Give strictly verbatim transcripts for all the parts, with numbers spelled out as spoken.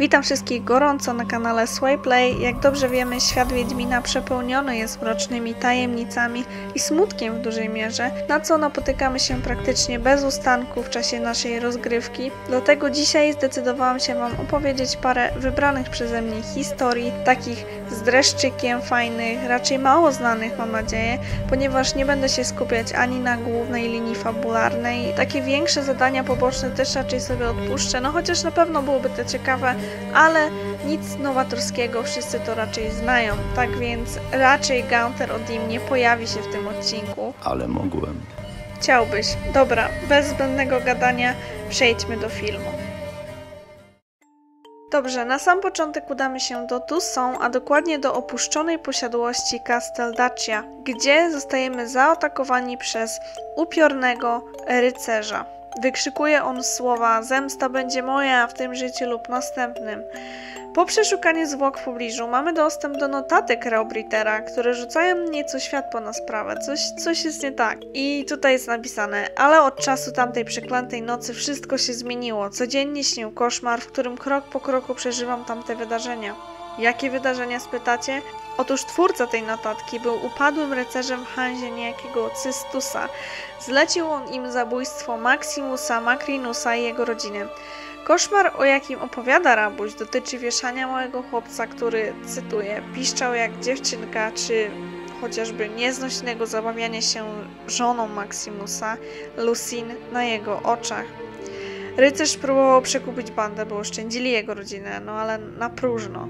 Witam wszystkich gorąco na kanale Swayplay. Jak dobrze wiemy, świat Wiedźmina przepełniony jest mrocznymi tajemnicami i smutkiem w dużej mierze, na co napotykamy się praktycznie bez ustanku w czasie naszej rozgrywki. Dlatego dzisiaj zdecydowałam się Wam opowiedzieć parę wybranych przeze mnie historii, takich z dreszczykiem fajnych, raczej mało znanych mam nadzieję, ponieważ nie będę się skupiać ani na głównej linii fabularnej. Takie większe zadania poboczne też raczej sobie odpuszczę, no chociaż na pewno byłoby to ciekawe, ale nic nowatorskiego, wszyscy to raczej znają, tak więc raczej Gaunter o Dimm nie pojawi się w tym odcinku. Ale mogłem. Chciałbyś. Dobra, bez zbędnego gadania przejdźmy do filmu. Dobrze, na sam początek udamy się do Toussaint, a dokładnie do opuszczonej posiadłości Casteldacia, gdzie zostajemy zaatakowani przez upiornego rycerza. Wykrzykuje on słowa: zemsta będzie moja w tym życiu lub następnym. Po przeszukaniu zwłok w pobliżu mamy dostęp do notatek Raubitera, które rzucają nieco światło na sprawę. Coś, coś jest nie tak. I tutaj jest napisane: ale od czasu tamtej przeklętej nocy wszystko się zmieniło. Codziennie śnił koszmar, w którym krok po kroku przeżywam tamte wydarzenia. Jakie wydarzenia, spytacie? Otóż twórca tej notatki był upadłym rycerzem w Hanzie niejakiego Cystusa. Zlecił on im zabójstwo Maximusa Macrinusa i jego rodziny. Koszmar, o jakim opowiada rabuś, dotyczy wieszania małego chłopca, który, cytuję, piszczał jak dziewczynka, czy chociażby nieznośnego zabawiania się żoną Maximusa, Lucin, na jego oczach. Rycerz próbował przekupić bandę, bo oszczędzili jego rodzinę, no ale na próżno.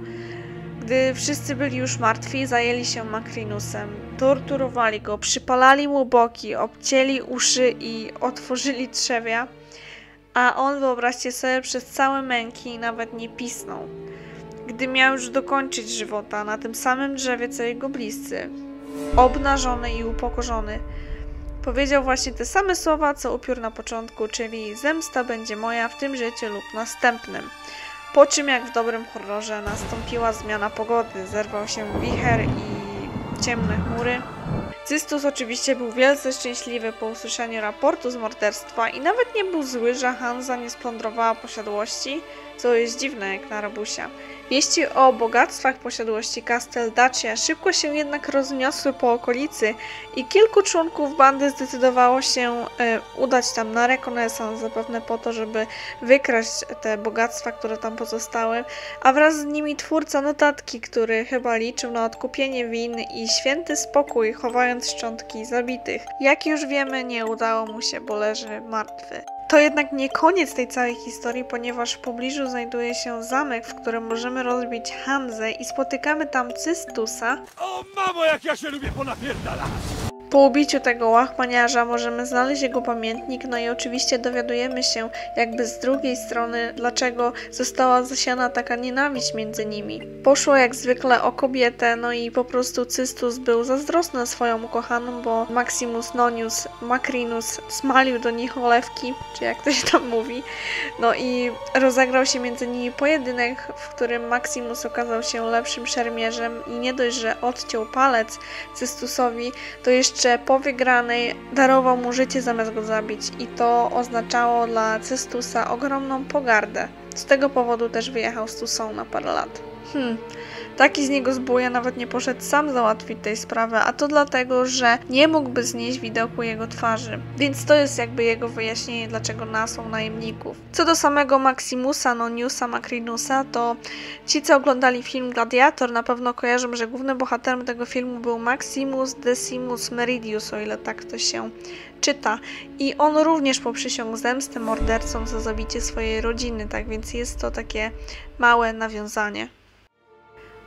Gdy wszyscy byli już martwi, zajęli się Macrinusem, torturowali go, przypalali mu boki, obcięli uszy i otworzyli trzewia, a on, wyobraźcie sobie, przez całe męki nawet nie pisnął. Gdy miał już dokończyć żywota na tym samym drzewie co jego bliscy, obnażony i upokorzony, powiedział właśnie te same słowa, co upiór na początku, czyli zemsta będzie moja w tym życiu lub następnym. Po czym, jak w dobrym horrorze, nastąpiła zmiana pogody, zerwał się wicher i ciemne chmury. Cystus oczywiście był wielce szczęśliwy po usłyszeniu raportu z morderstwa i nawet nie był zły, że Hanza nie splądrowała posiadłości, co jest dziwne jak na rabusia. Wieści o bogactwach posiadłości Casteldacia szybko się jednak rozniosły po okolicy i kilku członków bandy zdecydowało się e, udać tam na rekonesans, zapewne po to, żeby wykraść te bogactwa, które tam pozostały, a wraz z nimi twórca notatki, który chyba liczył na odkupienie win i święty spokój, chowając szczątki zabitych. Jak już wiemy, nie udało mu się, bo leży martwy. To jednak nie koniec tej całej historii, ponieważ w pobliżu znajduje się zamek, w którym możemy rozbić Hanzę i spotykamy tam Cystusa. O mamo, jak ja się lubię ponapierdalać! Po ubiciu tego łachmaniarza możemy znaleźć jego pamiętnik, no i oczywiście dowiadujemy się jakby z drugiej strony, dlaczego została zasiana taka nienawiść między nimi. Poszło jak zwykle o kobietę, no i po prostu Cystus był zazdrosny swoją ukochaną, bo Maximus Nonius Macrinus smalił do nich olewki, czy jak to się tam mówi, no i rozegrał się między nimi pojedynek, w którym Maximus okazał się lepszym szermierzem i nie dość, że odciął palec Cystusowi, to jeszcze po wygranej darował mu życie zamiast go zabić i to oznaczało dla Cystusa ogromną pogardę. Z tego powodu też wyjechał z Toussaint na parę lat. Hmm, taki z niego zbója nawet nie poszedł sam załatwić tej sprawy, a to dlatego, że nie mógłby znieść widoku jego twarzy. Więc to jest jakby jego wyjaśnienie, dlaczego nasłał najemników. Co do samego Maximusa Noniusa Macrinusa, to ci, co oglądali film Gladiator, na pewno kojarzą, że głównym bohaterem tego filmu był Maximus Decimus Meridius, o ile tak to się czyta. I on również poprzysiągł zemstę mordercom za zabicie swojej rodziny, tak więc jest to takie małe nawiązanie.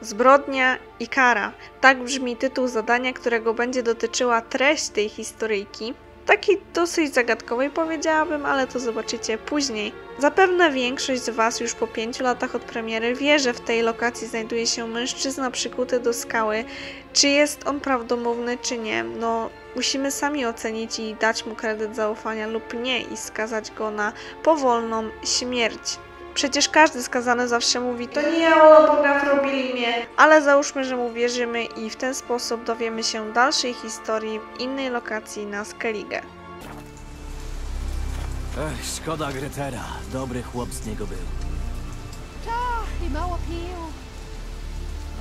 Zbrodnia i kara. Tak brzmi tytuł zadania, którego będzie dotyczyła treść tej historyjki. Takiej dosyć zagadkowej, powiedziałabym, ale to zobaczycie później. Zapewne większość z Was już po pięciu latach od premiery wie, że w tej lokacji znajduje się mężczyzna przykuty do skały. Czy jest on prawdomówny, czy nie? No, musimy sami ocenić i dać mu kredyt zaufania lub nie i skazać go na powolną śmierć. Przecież każdy skazany zawsze mówi: to nie ja, ola Boga, robili mnie. Ale załóżmy, że mu wierzymy i w ten sposób dowiemy się dalszej historii w innej lokacji na Skellige. Ech, szkoda Grytera. Dobry chłop z niego był. Tak,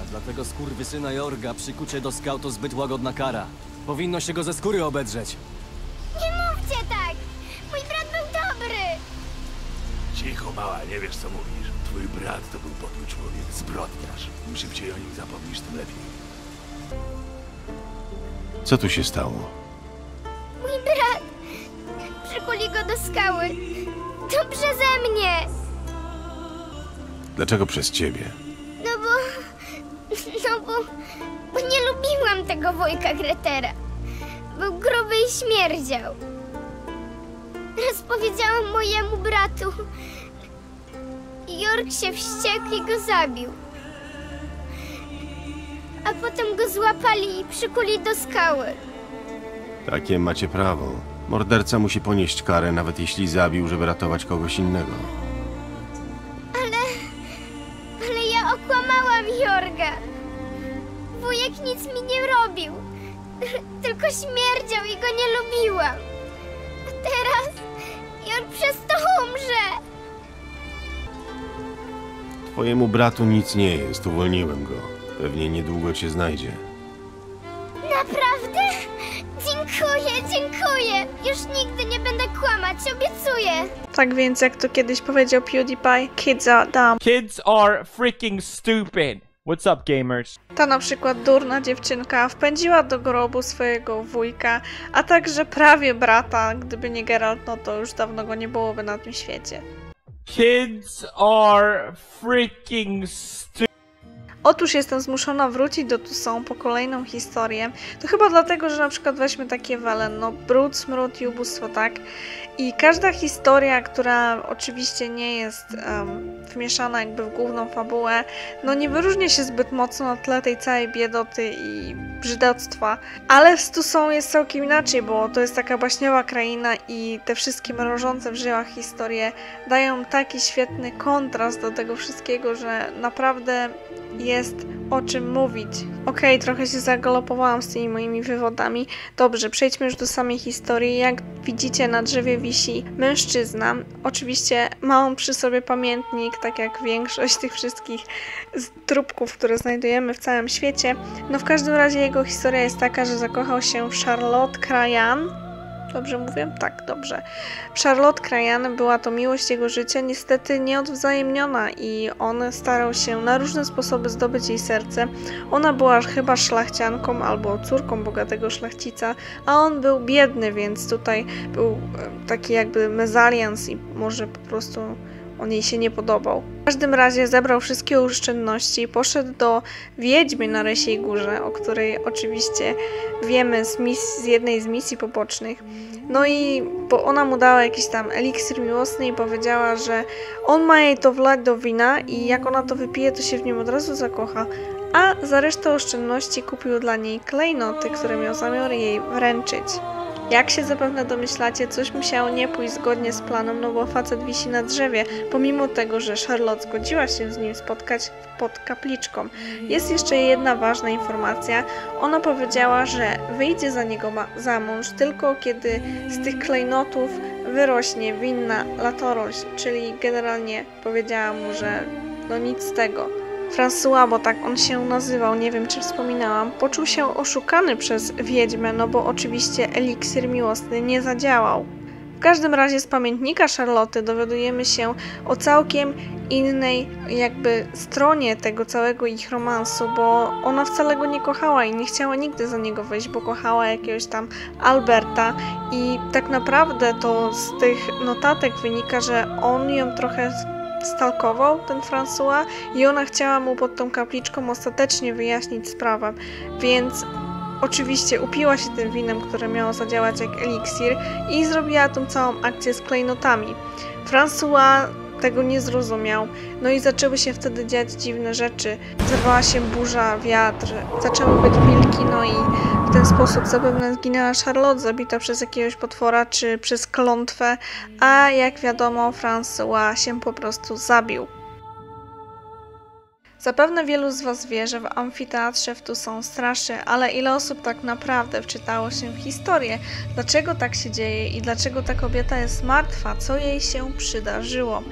A dlatego skurwysyna Jorga przykucie do skał to zbyt łagodna kara. Powinno się go ze skóry obedrzeć. Nie mówcie tak! Mój brat był dobry! Cicho, mała, nie wiesz co mówisz. Twój brat to był podły człowiek, zbrodniarz. Im szybciej o nim zapomnisz, tym lepiej. Co tu się stało? Mój brat! Przykuli go do skały. To przeze mnie! Dlaczego przez ciebie? No bo... No bo... bo nie lubiłam tego wujka Grytera. Był gruby i śmierdział. Raz powiedziałam mojemu bratu. Jorg się wściekł i go zabił. A potem go złapali i przykuli do skały. Takie macie prawo. Morderca musi ponieść karę, nawet jeśli zabił, żeby ratować kogoś innego. Ale... ale ja okłamałam Jorga. Wujek nic mi nie robił. Tylko śmierdział i go nie lubiłam. A teraz... Jorg przez to umrze. Twojemu bratu nic nie jest, uwolniłem go. Pewnie niedługo cię znajdzie. Naprawdę? Dziękuję, dziękuję! Już nigdy nie będę kłamać, obiecuję! Tak więc, jak to kiedyś powiedział PewDiePie, kids are dumb. Kids are freaking stupid! What's up, gamers? Ta na przykład durna dziewczynka wpędziła do grobu swojego wujka, a także prawie brata. Gdyby nie Geralt, no to już dawno go nie byłoby na tym świecie. Kids are freaking stupid. Otóż jestem zmuszona wrócić do Toussaint po kolejną historię. To chyba dlatego, że na przykład weźmy takie wele, no brud, smród i ubóstwo, tak? I każda historia, która oczywiście nie jest um, wmieszana jakby w główną fabułę, no nie wyróżnia się zbyt mocno na tle tej całej biedoty i brzydactwa. Ale z Toussaint jest całkiem inaczej, bo to jest taka baśniowa kraina i te wszystkie mrożące w żyłach historie dają taki świetny kontrast do tego wszystkiego, że naprawdę jest o czym mówić. Okej, okay, trochę się zagalopowałam z tymi moimi wywodami. Dobrze, przejdźmy już do samej historii. Jak widzicie, na drzewie wisi mężczyzna. Oczywiście ma on przy sobie pamiętnik, tak jak większość tych wszystkich trupków, które znajdujemy w całym świecie. No w każdym razie jego historia jest taka, że zakochał się w Charlotte Krajan. Dobrze mówię? Tak, dobrze. Charlotte Krajan była to miłość jego życia, niestety nieodwzajemniona i on starał się na różne sposoby zdobyć jej serce. Ona była chyba szlachcianką albo córką bogatego szlachcica, a on był biedny, więc tutaj był taki jakby mezalians i może po prostu... on jej się nie podobał. W każdym razie zebrał wszystkie oszczędności i poszedł do Wiedźmy na Rysiej Górze, o której oczywiście wiemy z, z jednej z misji pobocznych. No i bo ona mu dała jakiś tam eliksir miłosny i powiedziała, że on ma jej to wlać do wina i jak ona to wypije, to się w nim od razu zakocha. A za resztę oszczędności kupił dla niej klejnoty, które miał zamiar jej wręczyć. Jak się zapewne domyślacie, coś musiało nie pójść zgodnie z planem, no bo facet wisi na drzewie, pomimo tego, że Charlotte zgodziła się z nim spotkać pod kapliczką. Jest jeszcze jedna ważna informacja. Ona powiedziała, że wyjdzie za niego za mąż tylko kiedy z tych klejnotów wyrośnie winna latorośl, czyli generalnie powiedziała mu, że no nic z tego. François, bo tak on się nazywał, nie wiem czy wspominałam, poczuł się oszukany przez wiedźmę, no bo oczywiście eliksir miłosny nie zadziałał. W każdym razie z pamiętnika Charlotte dowiadujemy się o całkiem innej jakby stronie tego całego ich romansu, bo ona wcale go nie kochała i nie chciała nigdy za niego wejść, bo kochała jakiegoś tam Alberta i tak naprawdę to z tych notatek wynika, że on ją trochę... stalkował ten François i ona chciała mu pod tą kapliczką ostatecznie wyjaśnić sprawę, więc oczywiście upiła się tym winem, które miało zadziałać jak eliksir i zrobiła tą całą akcję z klejnotami. François tego nie zrozumiał, no i zaczęły się wtedy dziać dziwne rzeczy. Zerwała się burza, wiatr, zaczęły być wilki, no i w ten sposób zapewne zginęła Charlotte, zabita przez jakiegoś potwora czy przez klątwę, a jak wiadomo, François się po prostu zabił. Zapewne wielu z was wie, że w amfiteatrze w Toussaint straszy, ale ile osób tak naprawdę wczytało się w historię? Dlaczego tak się dzieje i dlaczego ta kobieta jest martwa? Co jej się przydarzyło?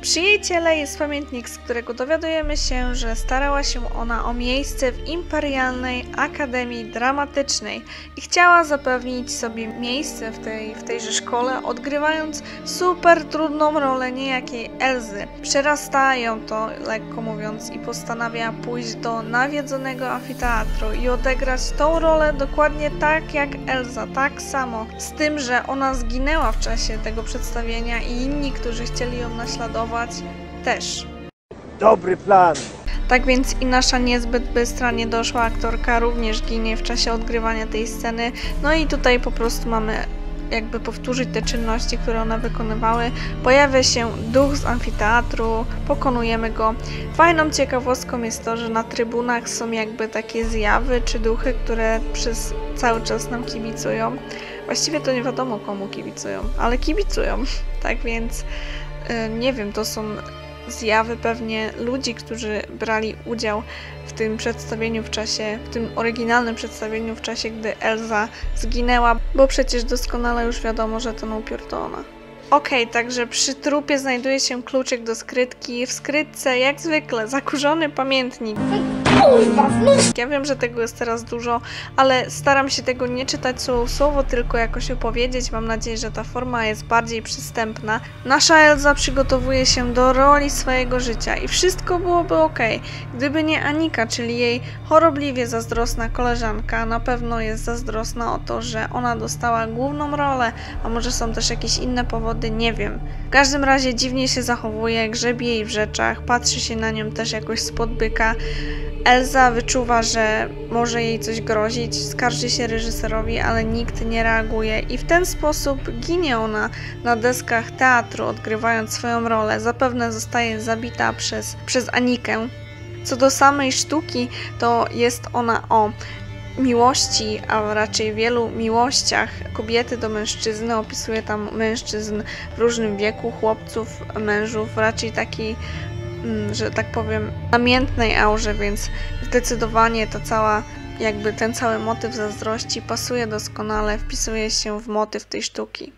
Przyjaciele jest pamiętnik, z którego dowiadujemy się, że starała się ona o miejsce w Imperialnej Akademii Dramatycznej i chciała zapewnić sobie miejsce w, tej, w tejże szkole, odgrywając super trudną rolę niejakiej Elzy. Przerasta ją to, lekko mówiąc, i postanawia pójść do nawiedzonego amfiteatru i odegrać tą rolę dokładnie tak jak Elza, tak samo, z tym, że ona zginęła w czasie tego przedstawienia i inni, którzy chcieli ją naśladować, też. Dobry plan! Tak więc i nasza niezbyt bystra, niedoszła aktorka również ginie w czasie odgrywania tej sceny. No i tutaj po prostu mamy jakby powtórzyć te czynności, które one wykonywały. Pojawia się duch z amfiteatru, pokonujemy go. Fajną ciekawostką jest to, że na trybunach są jakby takie zjawy czy duchy, które przez cały czas nam kibicują. Właściwie to nie wiadomo komu kibicują, ale kibicują. Tak więc nie wiem, to są zjawy pewnie ludzi, którzy brali udział w tym przedstawieniu w czasie, w tym oryginalnym przedstawieniu w czasie, gdy Elza zginęła, bo przecież doskonale już wiadomo, że ten upiór to ona. Okej, okay, także przy trupie znajduje się kluczyk do skrytki, w skrytce jak zwykle zakurzony pamiętnik. Ja wiem, że tego jest teraz dużo, ale staram się tego nie czytać słowo w słowo, tylko jakoś opowiedzieć. Mam nadzieję, że ta forma jest bardziej przystępna. Nasza Elza przygotowuje się do roli swojego życia i wszystko byłoby ok, gdyby nie Anika, czyli jej chorobliwie zazdrosna koleżanka. Na pewno jest zazdrosna o to, że ona dostała główną rolę, a może są też jakieś inne powody, nie wiem. W każdym razie dziwnie się zachowuje, grzebie jej w rzeczach, patrzy się na nią też jakoś spod byka. Elza wyczuwa, że może jej coś grozić, skarży się reżyserowi, ale nikt nie reaguje i w ten sposób ginie ona na deskach teatru, odgrywając swoją rolę. Zapewne zostaje zabita przez, przez Anikę. Co do samej sztuki, to jest ona o miłości, a raczej wielu miłościach kobiety do mężczyzny. Opisuje tam mężczyzn w różnym wieku, chłopców, mężów, raczej taki, że tak powiem, namiętnej aurze, więc zdecydowanie ta cała, jakby ten cały motyw zazdrości pasuje doskonale, wpisuje się w motyw tej sztuki.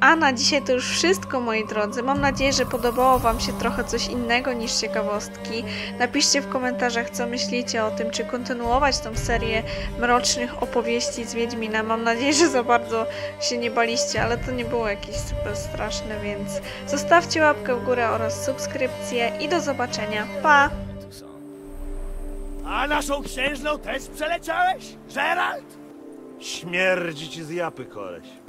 A na dzisiaj to już wszystko, moi drodzy. Mam nadzieję, że podobało wam się trochę coś innego niż ciekawostki. Napiszcie w komentarzach, co myślicie o tym, czy kontynuować tą serię mrocznych opowieści z Wiedźmina. Mam nadzieję, że za bardzo się nie baliście, ale to nie było jakieś super straszne, więc zostawcie łapkę w górę oraz subskrypcję i do zobaczenia. Pa! A naszą księżną też przeleciałeś, Geralt? Śmierdzi ci z japy, koleś.